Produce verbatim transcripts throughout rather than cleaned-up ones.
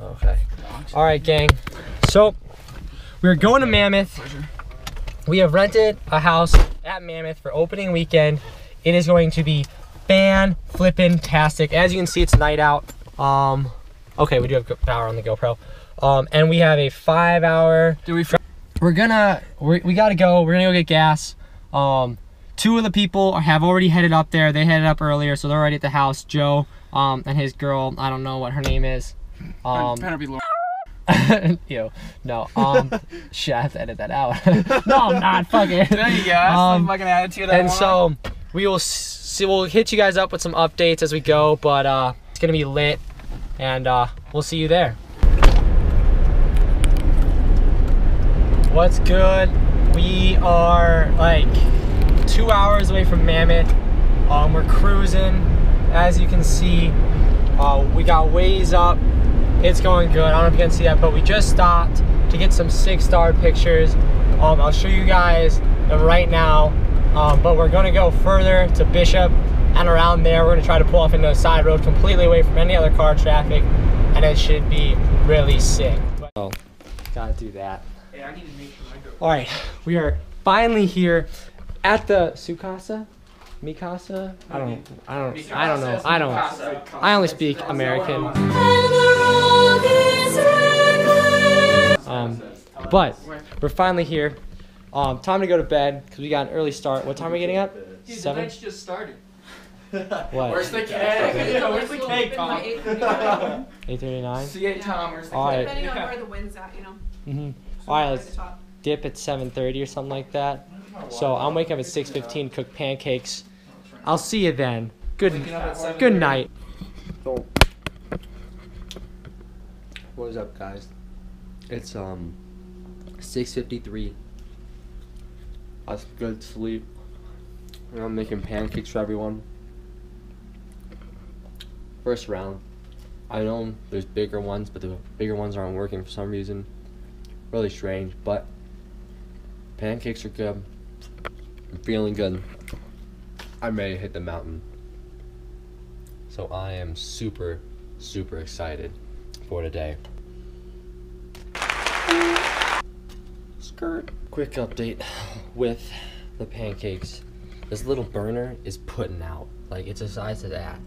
Okay. All right, gang. So we're going to Mammoth. We have rented a house at Mammoth for opening weekend. It is going to be fan flippin' tastic. As you can see, it's night out. Um, okay, we do have power on the GoPro. Um, and we have a five hour. Do we? We're gonna. We're, we gotta go. We're gonna go get gas. Um, two of the people have already headed up there. They headed up earlier, so they're already at the house. Joe um, and his girl. I don't know what her name is. Um, better be. Ew, no. Um, shit, I have to edit that out. No, I'm not. Fuck it. There you go. That's um, the fucking attitude I and want. So we will see. We'll hit you guys up with some updates as we go, but uh, it's gonna be lit, and uh, we'll see you there. What's good? We are like two hours away from Mammoth. Um, we're cruising, as you can see. Uh, we got ways up. It's going good. I don't know if you can see that, but we just stopped to get some six-star pictures. Um, I'll show you guys them right now. Um, but we're gonna go further to Bishop and around there. We're gonna try to pull off into a side road completely away from any other car traffic, and it should be really sick. But, oh, gotta do that. Hey, I need to make sure I go. All right, we are finally here at the Sukasa. Mikasa? I don't, I don't, I don't know. I don't, I only speak American. Um, but we're finally here. Um, time to go to bed because we got an early start. What time are we getting up? Dude, the night's just started. What? Where's the cake? Where's the cake, Tom? eight thirty-nine? See it, Tom. Where's the cake? Depending on where the wind's at, you know. Mm-hmm. All right, let's dip at seven thirty or something like that. So I'm waking up at six fifteen, cook pancakes. I'll see you then. Good, good night. So, what is up, guys? It's um six fifty-three. I was good to sleep. And I'm making pancakes for everyone. First round. I know there's bigger ones, but the bigger ones aren't working for some reason. Really strange, but pancakes are good. I'm feeling good. I'm ready to hit the mountain. So I am super, super excited for today. Skirt. Quick update with the pancakes. This little burner is putting out. Like, it's the size of that.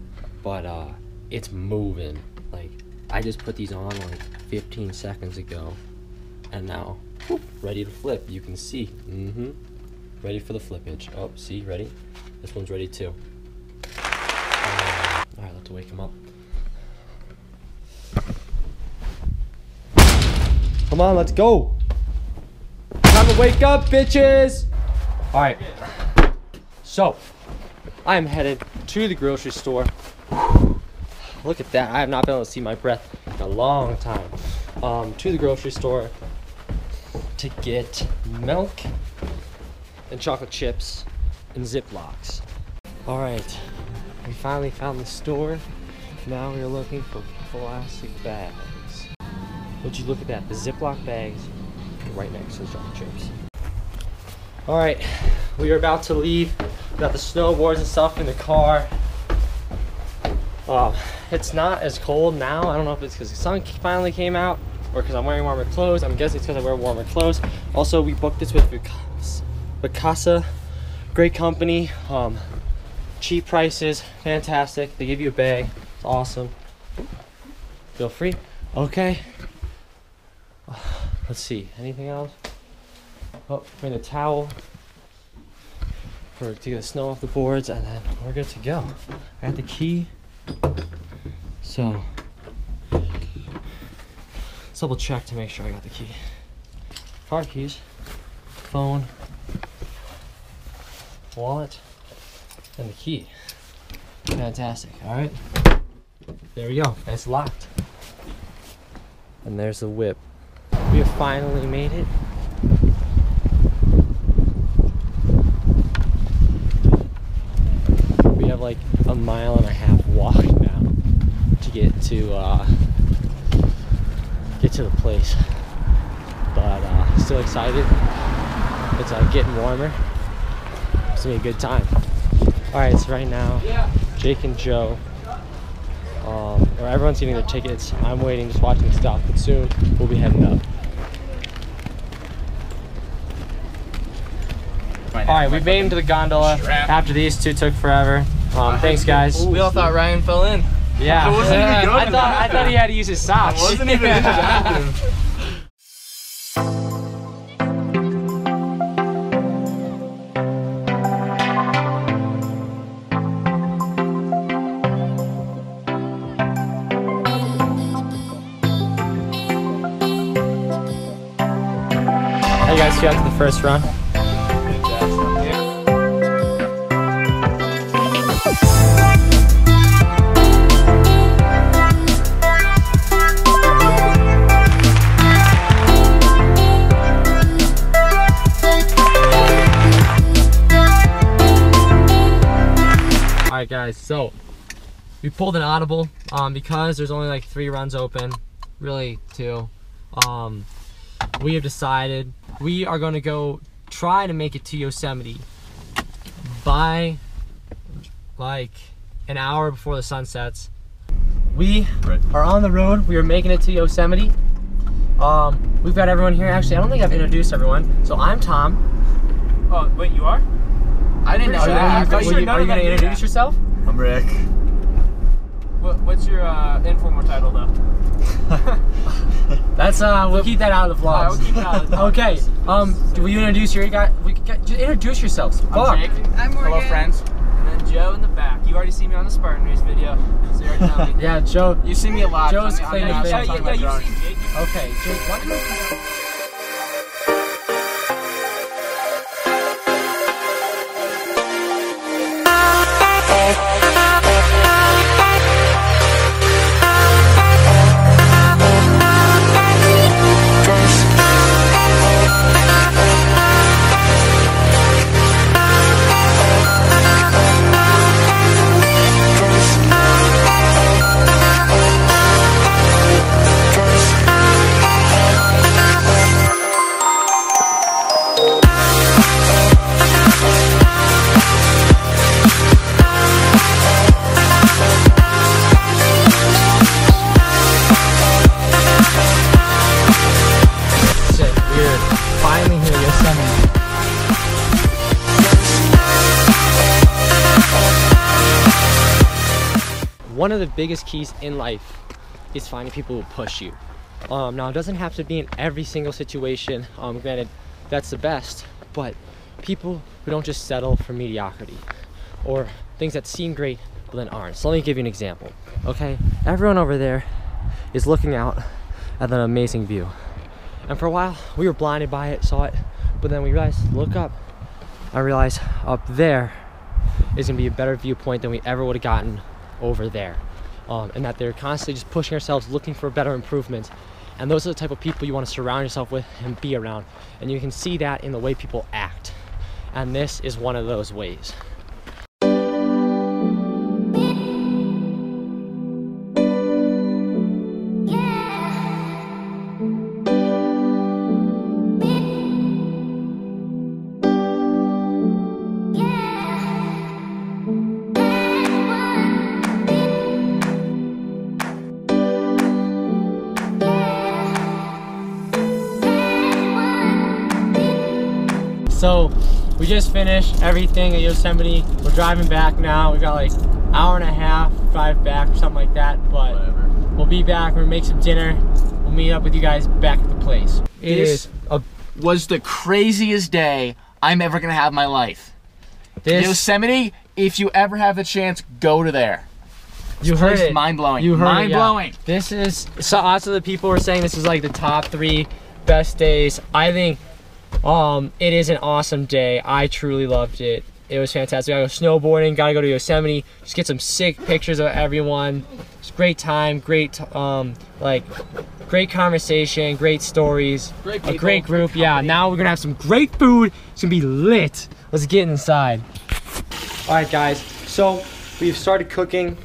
But, uh, it's moving. Like, I just put these on, like, fifteen seconds ago. And now, whoop, ready to flip. You can see. Mm-hmm. Ready for the flippage. Oh, see, ready? This one's ready too. Uh, Alright, let's wake him up. Come on, let's go! Time to wake up, bitches! Alright. So, I'm headed to the grocery store. Whew. Look at that. I have not been able to see my breath in a long time. Um, to the grocery store to get milk and chocolate chips and Ziplocs. All right, we finally found the store. Now we're looking for plastic bags. Would you look at that? The Ziploc bags are right next to the chocolate chips. All right, we are about to leave. We got the snowboards and stuff in the car. Uh, it's not as cold now. I don't know if it's because the sun finally came out, or because I'm wearing warmer clothes. I'm guessing it's because I wear warmer clothes. Also, we booked this with Vacasa, great company, um, cheap prices, fantastic. They give you a bag, it's awesome. Feel free. Okay. Uh, let's see, anything else? Oh, bring a towel for to get the snow off the boards, and then we're good to go. I got the key. So, let's double check to make sure I got the key. Car keys, phone, wallet, and the key. Fantastic, all right. There we go, it's locked. And there's the whip. We have finally made it. We have like a mile and a half walk now to get to, uh, get to the place, but uh, still excited. It's uh, getting warmer. It's gonna be a good time. All right, so right now, Jake and Joe um, or everyone's getting their tickets. I'm waiting, just watching stuff, but soon we'll be heading up. Alright, we made him to the gondola after these two took forever. Um, thanks, guys. We all thought Ryan fell in. Yeah. I, wasn't even going I, thought, I thought he had to use his socks. I wasn't even into that. How you guys feel after the first run? Alright guys, so we pulled an audible um, because there's only like three runs open, really two. Um, we have decided we are going to go try to make it to Yosemite by like an hour before the sun sets. We are on the road. We are making it to Yosemite. Um, we've got everyone here. Actually, I don't think I've introduced everyone. So I'm Tom. Oh, wait, you are? I didn't know that. Are you, you, you, you going to introduce that. yourself? I'm Rick. What, what's your uh, informal title, though? That's uh, we'll keep that out of the vlogs. Right, we'll out of the vlogs. Okay. Um, do we introduce your guy? We just introduce yourselves. Fuck. I'm Jake. I'm Morgan. Hello, friends. And then Joe in the back. You already see me on the Spartan Race video. So you already know me. Yeah, Joe. You see me a lot. Joe's playing the video. Yeah, yeah, you've seen Jake. Okay, Jake. Why don't you? One of the biggest keys in life is finding people who push you. Um, now, it doesn't have to be in every single situation. Um, granted, that's the best, but people who don't just settle for mediocrity or things that seem great but then aren't. So let me give you an example, okay? Everyone over there is looking out at an amazing view. And for a while, we were blinded by it, saw it, but then we realized, look up. I realized up there is gonna be a better viewpoint than we ever would have gotten over there, um, and that they're constantly just pushing ourselves, looking for better improvements. And those are the type of people you want to surround yourself with and be around, and you can see that in the way people act, and this is one of those ways. So we just finished everything at Yosemite. We're driving back now. We got like an hour and a half drive back or something like that. But whatever. We'll be back. We're gonna make some dinner. We'll meet up with you guys back at the place. It this is a, was the craziest day I'm ever gonna have in my life. This, Yosemite, if you ever have the chance, go to there. You heard it. Mind blowing. You heard mind it. Mind blowing. Yeah. This is so. Also, the people were saying this is like the top three best days. I think. Um, it is an awesome day. I truly loved it. It was fantastic. I gotta go snowboarding, gotta go to Yosemite, just get some sick pictures of everyone. It's great time, great um, like great conversation, great stories, great people, a great group. Great yeah, now we're gonna have some great food. It's gonna be lit. Let's get inside. Alright guys, so we've started cooking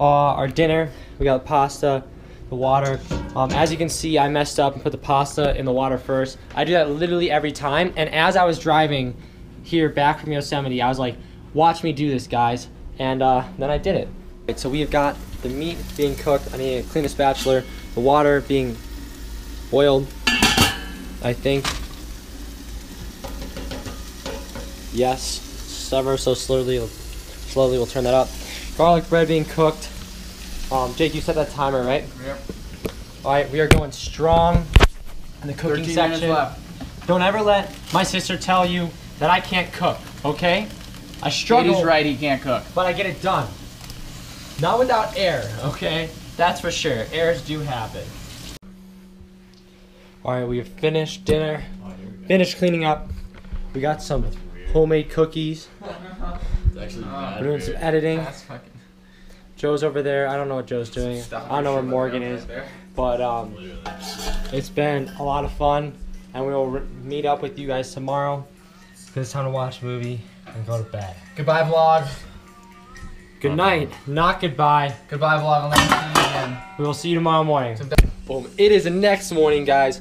uh, our dinner. We got the pasta, the water. Um, as you can see, I messed up and put the pasta in the water first. I do that literally every time. And as I was driving here back from Yosemite, I was like, watch me do this, guys. And uh, then I did it. So we have got the meat being cooked. I need to clean a spatula. The water being boiled, I think. Yes, ever so slowly, slowly we'll turn that up. Garlic bread being cooked. Um, Jake, you set that timer, right? Yep. All right, we are going strong in the cooking section. Left. Don't ever let my sister tell you that I can't cook, okay? I struggle. He's right, he can't cook. But I get it done. Not without air, okay? That's for sure. Errors do happen. All right, we have finished dinner, oh, finished cleaning up. We got some homemade cookies. It's actually bad. We're doing some editing. That's fucking... Joe's over there. I don't know what Joe's doing. I don't know where Morgan is. Right, but um, it's been a lot of fun, and we will meet up with you guys tomorrow. It's time to watch a movie and go to bed. Goodbye, vlog. Good night. Not goodbye. Goodbye, vlog. We will see you tomorrow morning. Boom. It is the next morning, guys.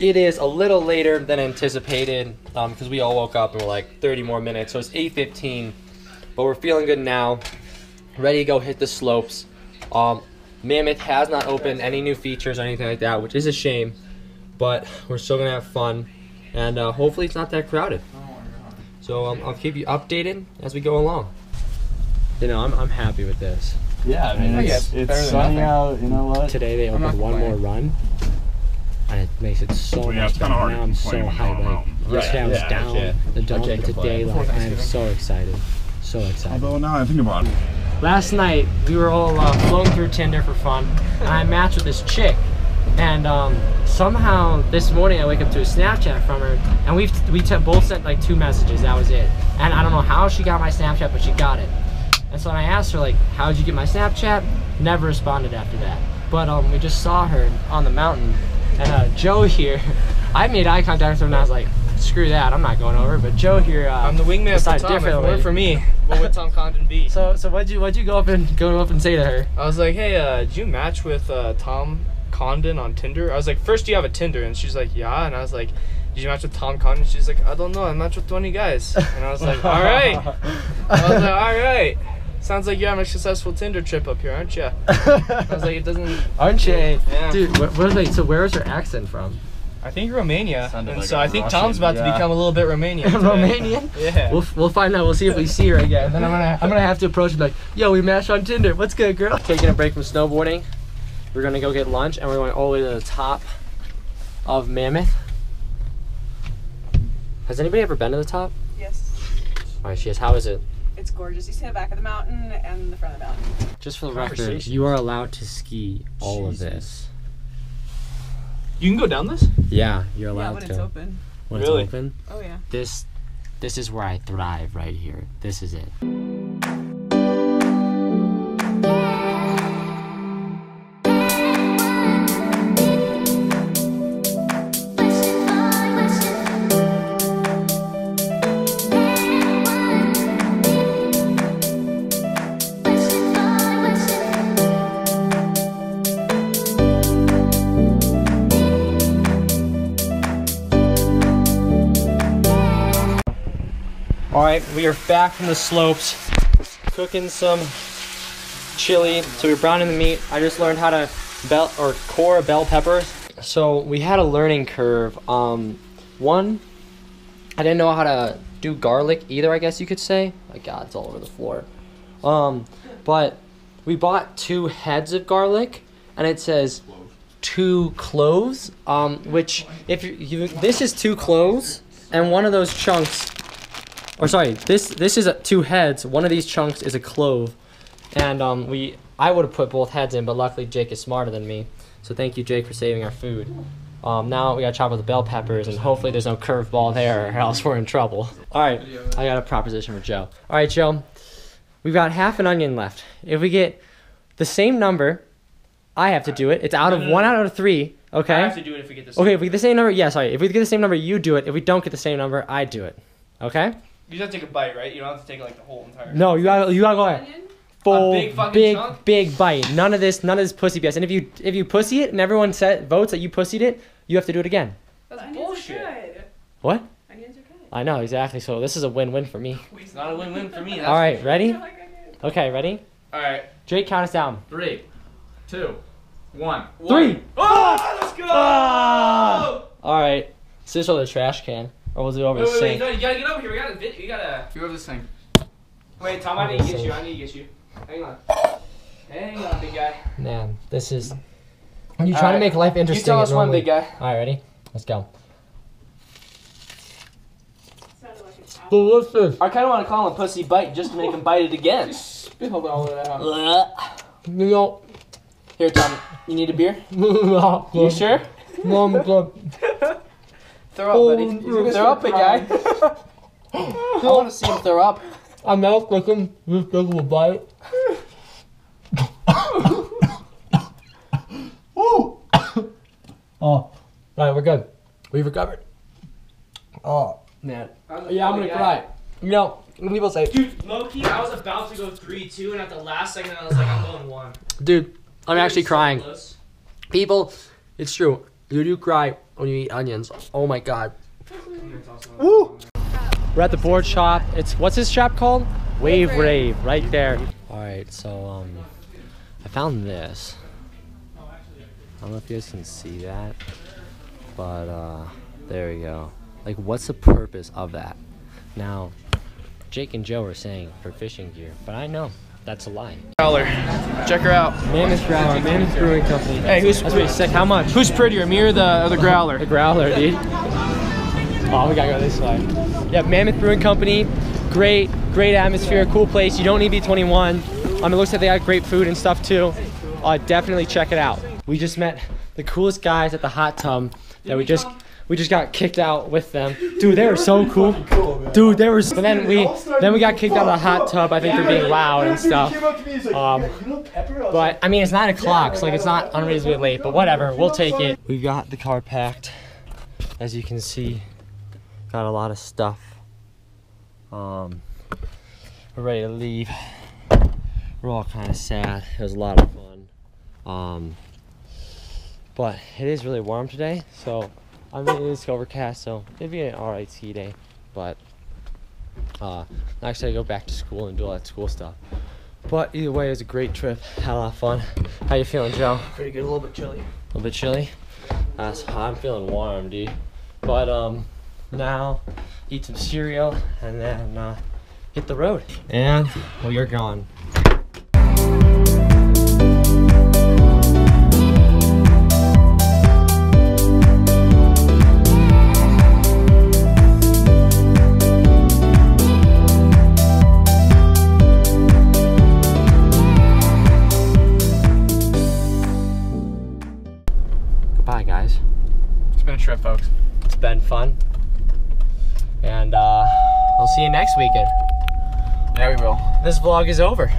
It is a little later than anticipated because um, we all woke up and we're like thirty more minutes, so it's eight fifteen, but we're feeling good now, ready to go hit the slopes. Um, Mammoth has not opened any new features or anything like that, which is a shame, but we're still going to have fun, and uh, hopefully it's not that crowded. So um, I'll keep you updated as we go along. You know, I'm, I'm happy with this. Yeah, I mean, I it's, it's sunny out, you know what? Today they opened one more run. And it makes it so yeah, much better. Now I'm so hyped. Like, yesterday I was yeah, down, yeah. the dome, but today, like, I am so excited. So excited. Although now I think about it. Last night, we were all uh, floating through Tinder for fun, and I matched with this chick. And um, somehow, this morning, I wake up to a Snapchat from her, and we've we t both sent, like, two messages. That was it. And I don't know how she got my Snapchat, but she got it. And so when I asked her, like, how'd you get my Snapchat? Never responded after that. But um, we just saw her on the mountain. And uh, Joe here, I made eye contact with him and I was like, screw that, I'm not going over. But Joe here, uh, I'm the wingman for Tom. If it weren't for me, what would Tom Condon be? So, so what'd you what'd you go up and go up and say to her? I was like, hey, uh, did you match with uh, Tom Condon on Tinder? I was like, first, do you have a Tinder? And she's like, yeah. And I was like, did you match with Tom Condon? She's like, I don't know, I matched with twenty guys. And I was like, all right. I was like, all right. Sounds like you're having a successful Tinder trip up here, aren't you? I was like, it doesn't... Aren't you? Yeah. Dude, what, what are they, so where is her accent from? I think Romania. And like so I Russian, think Tom's about yeah. to become a little bit Romanian. Romanian? Yeah. We'll, we'll find out. We'll see if we see her again. And then I'm gonna, I'm gonna have to approach and be like, yo, we matched on Tinder. What's good, girl? Taking a break from snowboarding. We're gonna go get lunch, and we're going all the way to the top of Mammoth. Has anybody ever been to the top? Yes. All right, she is. How is it? It's gorgeous. You see the back of the mountain and the front of the mountain. Just for the record, you are allowed to ski all Jesus. of this. You can go down this? Yeah, you're allowed yeah, when to. It's open. When really? It's open. Oh yeah. This, this is where I thrive right here. This is it. Alright, we are back from the slopes, cooking some chili. So we were browning the meat. I just learned how to bell or core bell peppers. So we had a learning curve. Um, one, I didn't know how to do garlic either, I guess you could say. My God, it's all over the floor. Um, but we bought two heads of garlic, and it says two cloves. Um, which if you, you this is two cloves, and one of those chunks. Or sorry, this this is a, two heads. One of these chunks is a clove, and um, we I would have put both heads in, but luckily Jake is smarter than me. So thank you, Jake, for saving our food. Um, now we gotta chop up the bell peppers, and hopefully there's no curveball there, or else we're in trouble. All right, I got a proposition for Joe. All right, Joe, we've got half an onion left. If we get the same number, I have to do it. It's out of one out of three. Okay. I have to do it if we get the same. Okay, if we get the same number, yeah, sorry. If we get the same number, you do it. If we don't get the same number, I do it. Okay. You just have to take a bite, right? You don't have to take like the whole entire. No, you gotta you gotta go ahead. Full big big, chunk? big bite. None of this, none of this pussy B S. And if you if you pussy it and everyone set, votes that you pussied it, you have to do it again. That's onions bullshit. Are good. What? Onions are good. I know exactly. So this is a win-win for me. It's not a win-win for me. That's all right, ready? Okay, ready? All right. Jake, count us down. Three, two, one. Three. One. Oh, let's go! Oh. All right. Is this over the trash can, or was it over wait, the wait, sink? Wait, wait, no, you gotta get over here. We gotta, we gotta. You're over the sink. Wait, Tom, I need to get you. I need to get you. Hang on. Hang on, big guy. Man, this is. When you try to make life interesting. You tell us one, big guy. All right, ready? Let's go. Delicious. I kind of want to call him Pussy Bite just to make him bite it again. Spit all of that out. No. Here, Tom. You need a beer? No. You sure? No, I'm good. Throw up, buddy. Throw up, big guy. I want to see him throw up. I'm out looking. This big will bite. Oh. All right, we're good. We've recovered. Oh, man. I'm yeah, I'm gonna guy. cry. You know, people say, dude, low-key, I was about to go three two, and at the last second, I was like, I'm going one. Dude, I'm dude, actually crying. So people, it's true. You do cry when you eat onions. Oh, my God. Woo! We're at the board shop. It's, what's this shop called? Wave Rave, right there. All right, so, um, I found this. I don't know if you guys can see that, but uh, there we go. Like, what's the purpose of that? Now, Jake and Joe are saying for fishing gear, but I know that's a lie. Growler, check her out. Mammoth Growler, Mammoth Brewing Company. Hey, who's that's pretty sick? How much? Who's prettier, me or the or the Growler? The Growler, dude. Oh, we gotta go this way. Yeah, Mammoth Brewing Company. Great, great atmosphere, cool place. You don't need to be twenty-one. Um, it looks like they got great food and stuff too. Uh, definitely check it out. We just met the coolest guys at the hot tub that we just we just got kicked out with them. Dude, they were so cool. Dude, they were. But then we then we got kicked out of the hot tub. I think for being loud and stuff. Um, but I mean, it's nine o'clock, so like it's not unreasonably late. But whatever, we'll take it. We've got the car packed, as you can see. Got a lot of stuff. Um, we're ready to leave. We're all kind of sad. It was a lot of fun. Um. But it is really warm today, so I mean, it is overcast, so it'd be an alright ski day. But uh, I actually go back to school and do all that school stuff. But either way, it was a great trip. Had a lot of fun. How you feeling, Joe? Pretty good. A little bit chilly. A little bit chilly. Uh, so I'm feeling warm, dude. But um, now eat some cereal and then uh, hit the road. And well, you're gone. Folks, it's been fun, and uh I'll see you next weekend. Yeah, we will. This vlog is over.